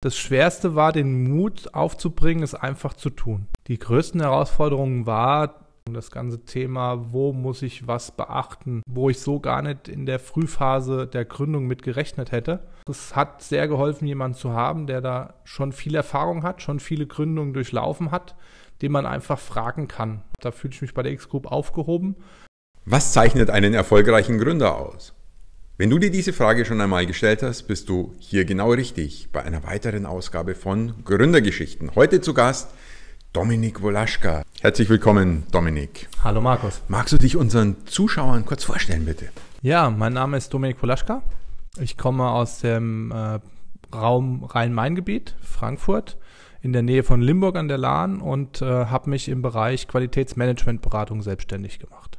Das Schwerste war, den Mut aufzubringen, es einfach zu tun. Die größten Herausforderungen waren das ganze Thema, wo muss ich was beachten, wo ich so gar nicht in der Frühphase der Gründung mit gerechnet hätte. Es hat sehr geholfen, jemanden zu haben, der da schon viel Erfahrung hat, schon viele Gründungen durchlaufen hat, den man einfach fragen kann. Da fühle ich mich bei der X-Group aufgehoben. Was zeichnet einen erfolgreichen Gründer aus? Wenn du dir diese Frage schon einmal gestellt hast, bist du hier genau richtig bei einer weiteren Ausgabe von Gründergeschichten. Heute zu Gast Dominik Wolaschka. Herzlich willkommen, Dominik. Hallo Markus. Magst du dich unseren Zuschauern kurz vorstellen, bitte? Ja, mein Name ist Dominik Wolaschka. Ich komme aus dem Raum Rhein-Main-Gebiet, Frankfurt, in der Nähe von Limburg an der Lahn und habe mich im Bereich Qualitätsmanagementberatung selbstständig gemacht.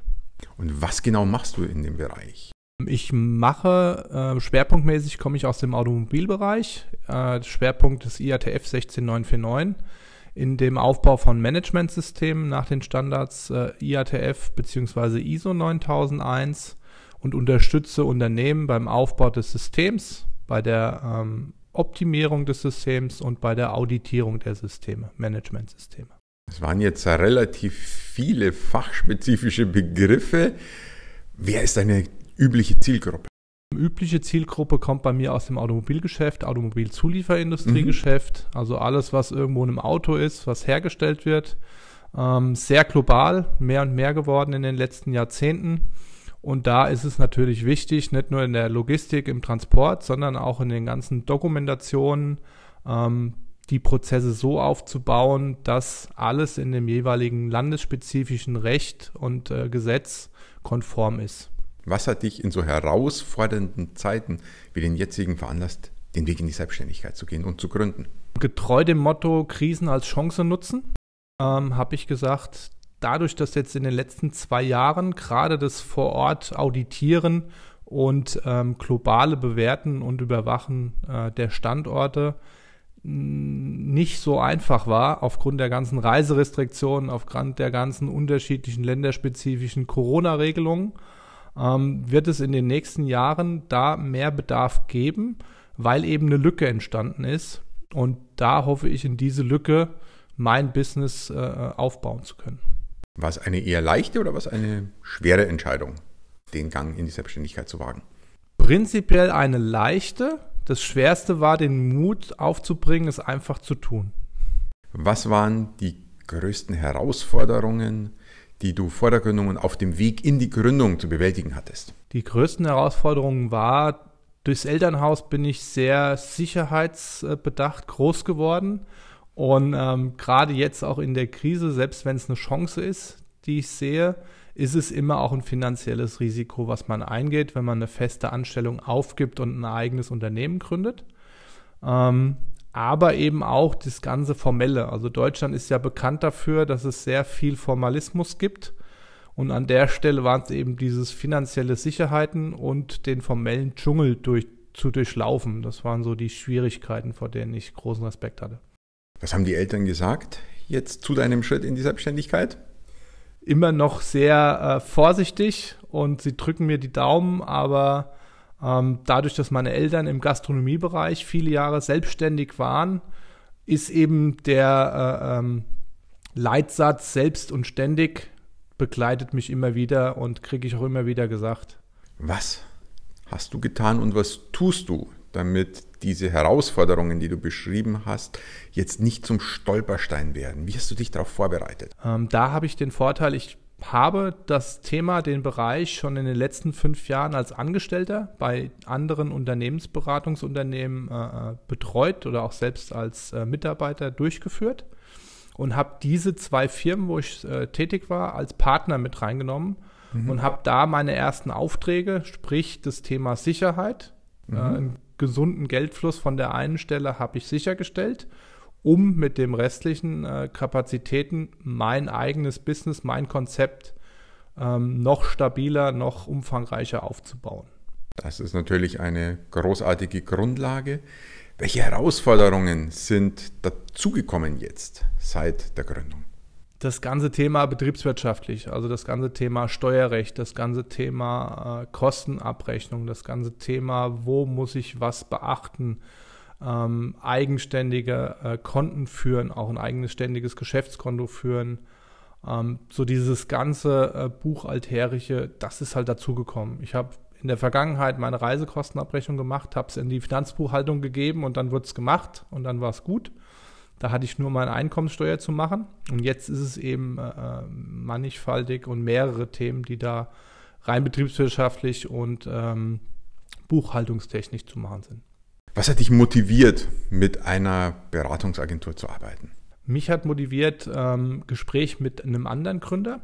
Und was genau machst du in dem Bereich? Ich mache, schwerpunktmäßig komme ich aus dem Automobilbereich, Schwerpunkt des IATF 16949, in dem Aufbau von Managementsystemen nach den Standards IATF bzw. ISO 9001 und unterstütze Unternehmen beim Aufbau des Systems, bei der Optimierung des Systems und bei der Auditierung der Systeme, Managementsysteme. Es waren jetzt relativ viele fachspezifische Begriffe. Wer ist eine übliche Zielgruppe? Übliche Zielgruppe kommt bei mir aus dem Automobilgeschäft, Automobilzulieferindustriegeschäft, also alles, was irgendwo in einem Auto ist, was hergestellt wird. Sehr global, mehr und mehr geworden in den letzten Jahrzehnten. Und da ist es natürlich wichtig, nicht nur in der Logistik, im Transport, sondern auch in den ganzen Dokumentationen, die Prozesse so aufzubauen, dass alles in dem jeweiligen landesspezifischen Recht und Gesetz konform ist. Was hat dich in so herausfordernden Zeiten wie den jetzigen veranlasst, den Weg in die Selbstständigkeit zu gehen und zu gründen? Getreu dem Motto Krisen als Chance nutzen, habe ich gesagt, dadurch, dass jetzt in den letzten 2 Jahren gerade das vor Ort Auditieren und globale Bewerten und Überwachen der Standorte nicht so einfach war, aufgrund der ganzen Reiserestriktionen, aufgrund der ganzen unterschiedlichen länderspezifischen Corona-Regelungen, wird es in den nächsten Jahren da mehr Bedarf geben, weil eben eine Lücke entstanden ist. Und da hoffe ich, in diese Lücke mein Business aufbauen zu können. War es eine eher leichte oder war es eine schwere Entscheidung, den Gang in die Selbstständigkeit zu wagen? Prinzipiell eine leichte. Das Schwerste war, den Mut aufzubringen, es einfach zu tun. Was waren die größten Herausforderungen, die du vor der Gründung und auf dem Weg in die Gründung zu bewältigen hattest? Die größten Herausforderungen waren, durchs Elternhaus bin ich sehr sicherheitsbedacht groß geworden und gerade jetzt auch in der Krise, selbst wenn es eine Chance ist, die ich sehe, ist es immer auch ein finanzielles Risiko, was man eingeht, wenn man eine feste Anstellung aufgibt und ein eigenes Unternehmen gründet. Aber eben auch das ganze Formelle. Also Deutschland ist ja bekannt dafür, dass es sehr viel Formalismus gibt. Und an der Stelle waren es eben dieses finanzielle Sicherheiten und den formellen Dschungel zu durchlaufen. Das waren so die Schwierigkeiten, vor denen ich großen Respekt hatte. Was haben die Eltern gesagt jetzt zu deinem Schritt in die Selbstständigkeit? Immer noch sehr vorsichtig und sie drücken mir die Daumen, aber dadurch, dass meine Eltern im Gastronomiebereich viele Jahre selbstständig waren, ist eben der Leitsatz selbst und ständig begleitet mich immer wieder und kriege ich auch immer wieder gesagt. Was hast du getan und was tust du, damit diese Herausforderungen, die du beschrieben hast, jetzt nicht zum Stolperstein werden? Wie hast du dich darauf vorbereitet? Da habe ich den Vorteil, ich habe das Thema, den Bereich schon in den letzten 5 Jahren als Angestellter bei anderen Unternehmensberatungsunternehmen betreut oder auch selbst als Mitarbeiter durchgeführt und habe diese 2 Firmen, wo ich tätig war, als Partner mit reingenommen und habe da meine ersten Aufträge, sprich das Thema Sicherheit, einen gesunden Geldfluss von der einen Stelle habe ich sichergestellt, um mit dem restlichen Kapazitäten mein eigenes Business, mein Konzept noch stabiler, noch umfangreicher aufzubauen. Das ist natürlich eine großartige Grundlage. Welche Herausforderungen sind dazugekommen jetzt seit der Gründung? Das ganze Thema betriebswirtschaftlich, also das ganze Thema Steuerrecht, das ganze Thema Kostenabrechnung, das ganze Thema, wo muss ich was beachten, eigenständige Konten führen, auch ein eigenes ständiges Geschäftskonto führen. So dieses ganze Buchhalterische, das ist halt dazugekommen. Ich habe in der Vergangenheit meine Reisekostenabrechnung gemacht, habe es in die Finanzbuchhaltung gegeben und dann wurde es gemacht und dann war es gut. Da hatte ich nur meine Einkommensteuer zu machen und jetzt ist es eben mannigfaltig und mehrere Themen, die da rein betriebswirtschaftlich und buchhaltungstechnisch zu machen sind. Was hat dich motiviert, mit einer Beratungsagentur zu arbeiten? Mich hat motiviert Gespräch mit einem anderen Gründer,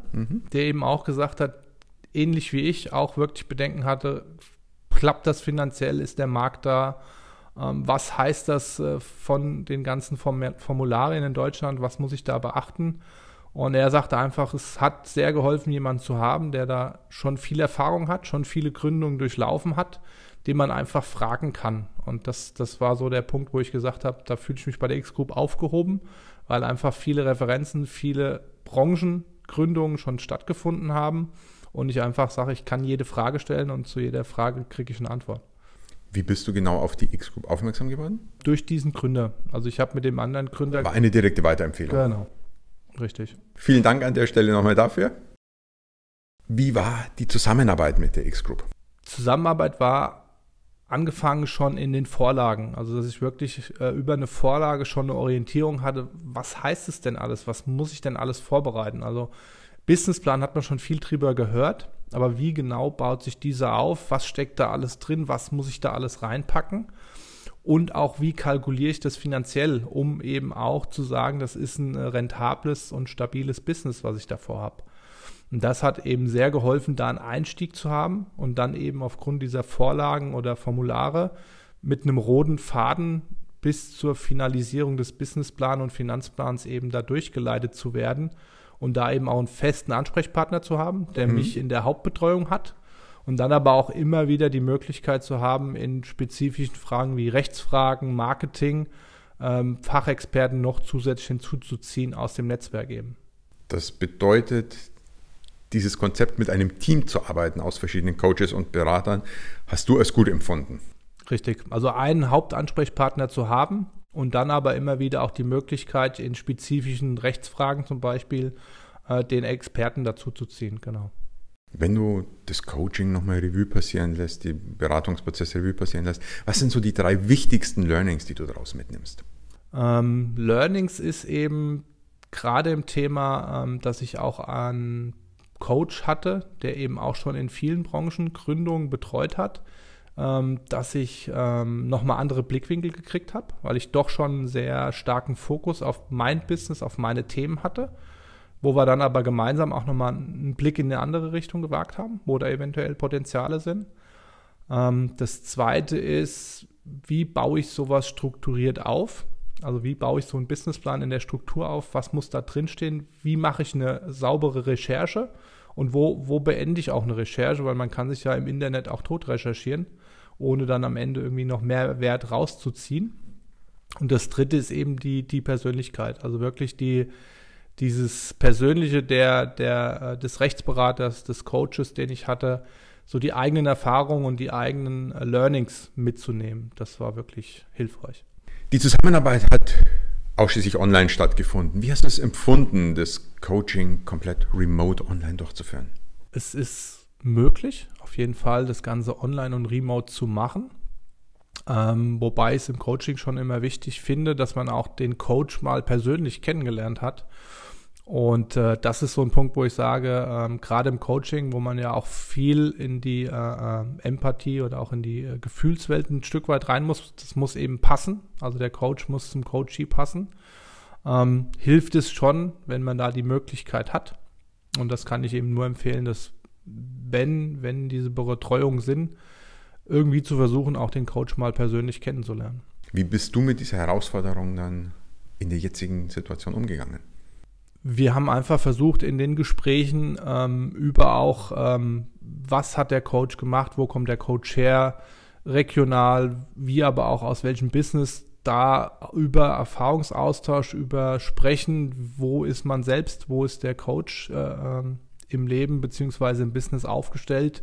der eben auch gesagt hat, ähnlich wie ich auch wirklich Bedenken hatte, klappt das finanziell, ist der Markt da, was heißt das von den ganzen Formularien in Deutschland, was muss ich da beachten? Und er sagte einfach, es hat sehr geholfen, jemanden zu haben, der da schon viel Erfahrung hat, schon viele Gründungen durchlaufen hat, den man einfach fragen kann. Und das war so der Punkt, wo ich gesagt habe, da fühle ich mich bei der X-Group aufgehoben, weil einfach viele Referenzen, viele Branchengründungen schon stattgefunden haben und ich einfach sage, ich kann jede Frage stellen und zu jeder Frage kriege ich eine Antwort. Wie bist du genau auf die X-Group aufmerksam geworden? Durch diesen Gründer. Also ich habe mit dem anderen Gründer... War eine direkte Weiterempfehlung. Genau, richtig. Vielen Dank an der Stelle nochmal dafür. Wie war die Zusammenarbeit mit der X-Group? Zusammenarbeit war... angefangen schon in den Vorlagen, also dass ich wirklich über eine Vorlage schon eine Orientierung hatte, was heißt es denn alles, was muss ich denn alles vorbereiten? Also Businessplan hat man schon viel drüber gehört, aber wie genau baut sich dieser auf, was steckt da alles drin, was muss ich da alles reinpacken und auch wie kalkuliere ich das finanziell, um eben auch zu sagen, das ist ein rentables und stabiles Business, was ich davor habe. Und das hat eben sehr geholfen, da einen Einstieg zu haben und dann eben aufgrund dieser Vorlagen oder Formulare mit einem roten Faden bis zur Finalisierung des Businessplans und Finanzplans eben da durchgeleitet zu werden und da eben auch einen festen Ansprechpartner zu haben, der mich in der Hauptbetreuung hat und dann aber auch immer wieder die Möglichkeit zu haben, in spezifischen Fragen wie Rechtsfragen, Marketing, Fachexperten noch zusätzlich hinzuzuziehen aus dem Netzwerk eben. Das bedeutet, dieses Konzept mit einem Team zu arbeiten aus verschiedenen Coaches und Beratern, hast du als gut empfunden? Richtig, also einen Hauptansprechpartner zu haben und dann aber immer wieder auch die Möglichkeit, in spezifischen Rechtsfragen zum Beispiel den Experten dazu zu ziehen, genau. Wenn du das Coaching nochmal Revue passieren lässt, die Beratungsprozesse Revue passieren lässt, was sind so die drei wichtigsten Learnings, die du daraus mitnimmst? Learnings ist eben gerade im Thema, dass ich auch an Coach hatte, der eben auch schon in vielen Branchen Gründungen betreut hat, dass ich nochmal andere Blickwinkel gekriegt habe, weil ich doch schon einen sehr starken Fokus auf mein Business, auf meine Themen hatte, wo wir dann aber gemeinsam auch nochmal einen Blick in eine andere Richtung gewagt haben, wo da eventuell Potenziale sind. Das Zweite ist, wie baue ich sowas strukturiert auf? Also wie baue ich so einen Businessplan in der Struktur auf, was muss da drinstehen, wie mache ich eine saubere Recherche und wo beende ich auch eine Recherche, weil man kann sich ja im Internet auch tot recherchieren, ohne dann am Ende irgendwie noch mehr Wert rauszuziehen. Und das Dritte ist eben die Persönlichkeit, also wirklich dieses Persönliche des Rechtsberaters, des Coaches, den ich hatte, so die eigenen Erfahrungen und die eigenen Learnings mitzunehmen, das war wirklich hilfreich. Die Zusammenarbeit hat ausschließlich online stattgefunden. Wie hast du es empfunden, das Coaching komplett remote online durchzuführen? Es ist möglich, auf jeden Fall das Ganze online und remote zu machen. Wobei ich es im Coaching schon immer wichtig finde, dass man auch den Coach mal persönlich kennengelernt hat. Und das ist so ein Punkt, wo ich sage, gerade im Coaching, wo man ja auch viel in die Empathie oder auch in die Gefühlswelt ein Stück weit rein muss, das muss eben passen, also der Coach muss zum Coachee passen, hilft es schon, wenn man da die Möglichkeit hat. Und das kann ich eben nur empfehlen, dass wenn diese Betreuungen sind, irgendwie zu versuchen, auch den Coach mal persönlich kennenzulernen. Wie bist du mit dieser Herausforderung dann in der jetzigen Situation umgegangen? Wir haben einfach versucht, in den Gesprächen über auch, was hat der Coach gemacht, wo kommt der Coach her, regional, wie aber auch aus welchem Business, da über Erfahrungsaustausch, über Sprechen, wo ist man selbst, wo ist der Coach im Leben bzw. im Business aufgestellt,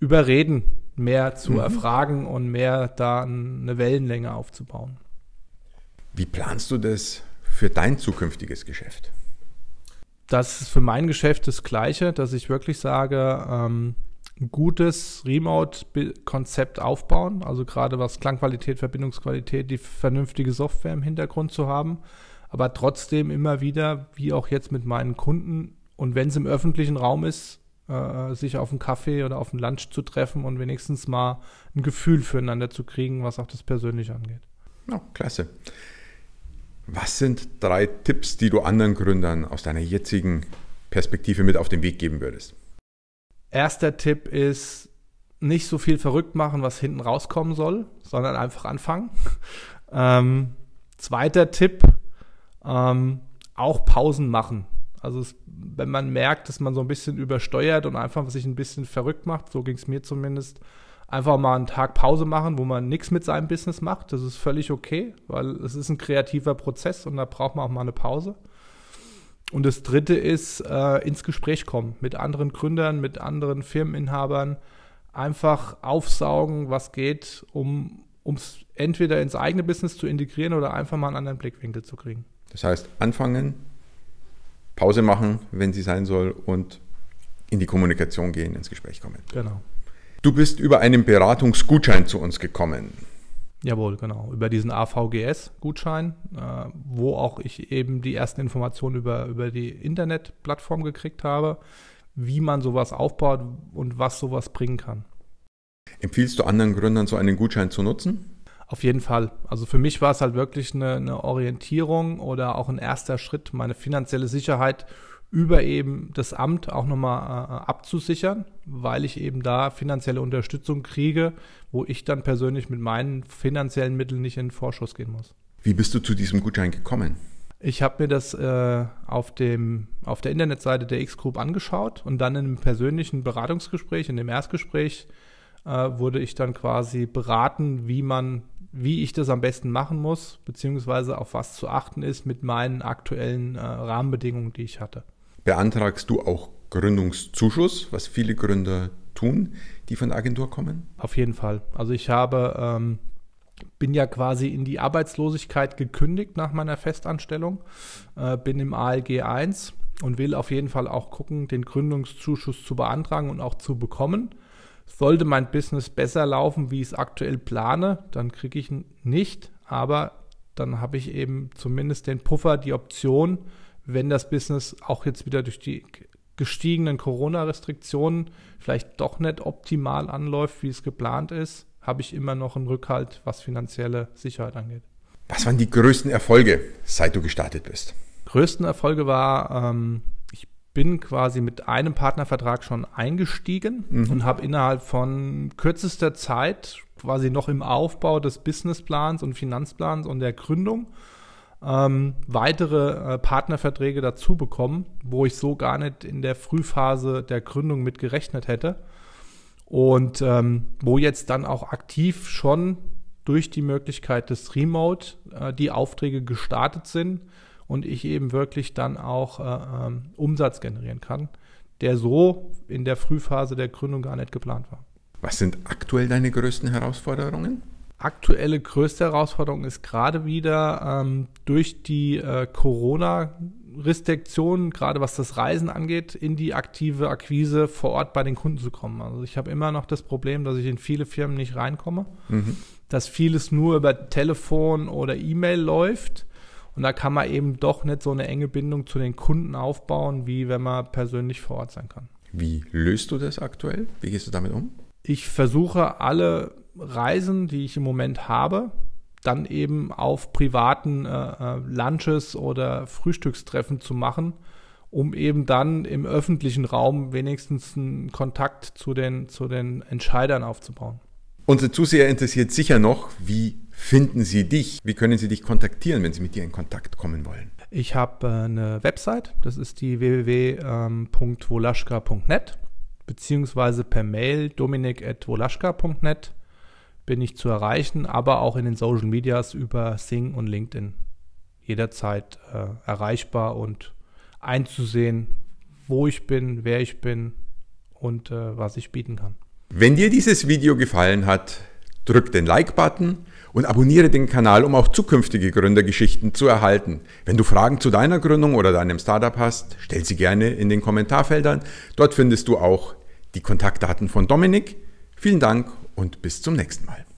über Reden mehr zu erfragen und mehr da eine Wellenlänge aufzubauen. Wie planst du das für dein zukünftiges Geschäft? Das ist für mein Geschäft das Gleiche, dass ich wirklich sage, ein gutes Remote-Konzept aufbauen, also gerade was Klangqualität, Verbindungsqualität, die vernünftige Software im Hintergrund zu haben, aber trotzdem immer wieder, wie auch jetzt mit meinen Kunden und wenn es im öffentlichen Raum ist, sich auf einen Kaffee oder auf einen Lunch zu treffen und wenigstens mal ein Gefühl füreinander zu kriegen, was auch das Persönliche angeht. Ja, klasse. Was sind 3 Tipps, die du anderen Gründern aus deiner jetzigen Perspektive mit auf den Weg geben würdest? Erster Tipp ist, nicht so viel verrückt machen, was hinten rauskommen soll, sondern einfach anfangen. Zweiter Tipp, auch Pausen machen. Also wenn man merkt, dass man so ein bisschen übersteuert und einfach sich ein bisschen verrückt macht, so ging es mir zumindest, einfach mal einen Tag Pause machen, wo man nichts mit seinem Business macht. Das ist völlig okay, weil es ist ein kreativer Prozess und da braucht man auch mal eine Pause. Und das Dritte ist, ins Gespräch kommen mit anderen Gründern, mit anderen Firmeninhabern. Einfach aufsaugen, was geht, um es entweder ins eigene Business zu integrieren oder einfach mal einen anderen Blickwinkel zu kriegen. Das heißt, anfangen, Pause machen, wenn sie sein soll, und in die Kommunikation gehen, ins Gespräch kommen. Genau. Du bist über einen Beratungsgutschein zu uns gekommen. Jawohl, genau. Über diesen AVGS-Gutschein, wo auch ich eben die ersten Informationen über die Internetplattform gekriegt habe, wie man sowas aufbaut und was sowas bringen kann. Empfiehlst du anderen Gründern, so einen Gutschein zu nutzen? Auf jeden Fall. Also für mich war es halt wirklich eine Orientierung oder auch ein erster Schritt, meine finanzielle Sicherheit über eben das Amt auch nochmal abzusichern, weil ich eben da finanzielle Unterstützung kriege, wo ich dann persönlich mit meinen finanziellen Mitteln nicht in den Vorschuss gehen muss. Wie bist du zu diesem Gutschein gekommen? Ich habe mir das auf der Internetseite der X-GROUP angeschaut und dann in einem persönlichen Beratungsgespräch, in dem Erstgespräch, wurde ich dann quasi beraten, wie ich das am besten machen muss, beziehungsweise auf was zu achten ist mit meinen aktuellen Rahmenbedingungen, die ich hatte. Beantragst du auch Gründungszuschuss, was viele Gründer tun, die von der Agentur kommen? Auf jeden Fall. Also ich bin ja quasi in die Arbeitslosigkeit gekündigt nach meiner Festanstellung, bin im ALG1 und will auf jeden Fall auch gucken, den Gründungszuschuss zu beantragen und auch zu bekommen. Sollte mein Business besser laufen, wie ich es aktuell plane, dann kriege ich ihn nicht, aber dann habe ich eben zumindest den Puffer, die Option, wenn das Business auch jetzt wieder durch die gestiegenen Corona-Restriktionen vielleicht doch nicht optimal anläuft, wie es geplant ist, habe ich immer noch einen Rückhalt, was finanzielle Sicherheit angeht. Was waren die größten Erfolge, seit du gestartet bist? Größten Erfolge war, ich bin quasi mit einem Partnervertrag schon eingestiegen und habe innerhalb von kürzester Zeit, quasi noch im Aufbau des Businessplans und Finanzplans und der Gründung, weitere Partnerverträge dazu bekommen, wo ich so gar nicht in der Frühphase der Gründung mit gerechnet hätte und wo jetzt dann auch aktiv schon durch die Möglichkeit des Remote die Aufträge gestartet sind und ich eben wirklich dann auch Umsatz generieren kann, der so in der Frühphase der Gründung gar nicht geplant war. Was sind aktuell deine größten Herausforderungen? Aktuelle größte Herausforderung ist gerade wieder durch die Corona-Restriktionen, gerade was das Reisen angeht, in die aktive Akquise vor Ort bei den Kunden zu kommen. Also ich habe immer noch das Problem, dass ich in viele Firmen nicht reinkomme, dass vieles nur über Telefon oder E-Mail läuft und da kann man eben doch nicht so eine enge Bindung zu den Kunden aufbauen, wie wenn man persönlich vor Ort sein kann. Wie löst du das aktuell? Wie gehst du damit um? Ich versuche alle Reisen, die ich im Moment habe, dann eben auf privaten Lunches oder Frühstückstreffen zu machen, um eben dann im öffentlichen Raum wenigstens einen Kontakt zu den Entscheidern aufzubauen. Unsere Zuseher interessiert sicher noch, wie finden sie dich? Wie können sie dich kontaktieren, wenn sie mit dir in Kontakt kommen wollen? Ich habe eine Website, das ist die www.wolaschka.net, beziehungsweise per Mail dominik@wolaschka.net. bin ich zu erreichen, aber auch in den Social Medias über Xing und LinkedIn jederzeit erreichbar und einzusehen, wo ich bin, wer ich bin und was ich bieten kann. Wenn dir dieses Video gefallen hat, drück den Like-Button und abonniere den Kanal, um auch zukünftige Gründergeschichten zu erhalten. Wenn du Fragen zu deiner Gründung oder deinem Startup hast, stell sie gerne in den Kommentarfeldern. Dort findest du auch die Kontaktdaten von Dominik. Vielen Dank und bis zum nächsten Mal.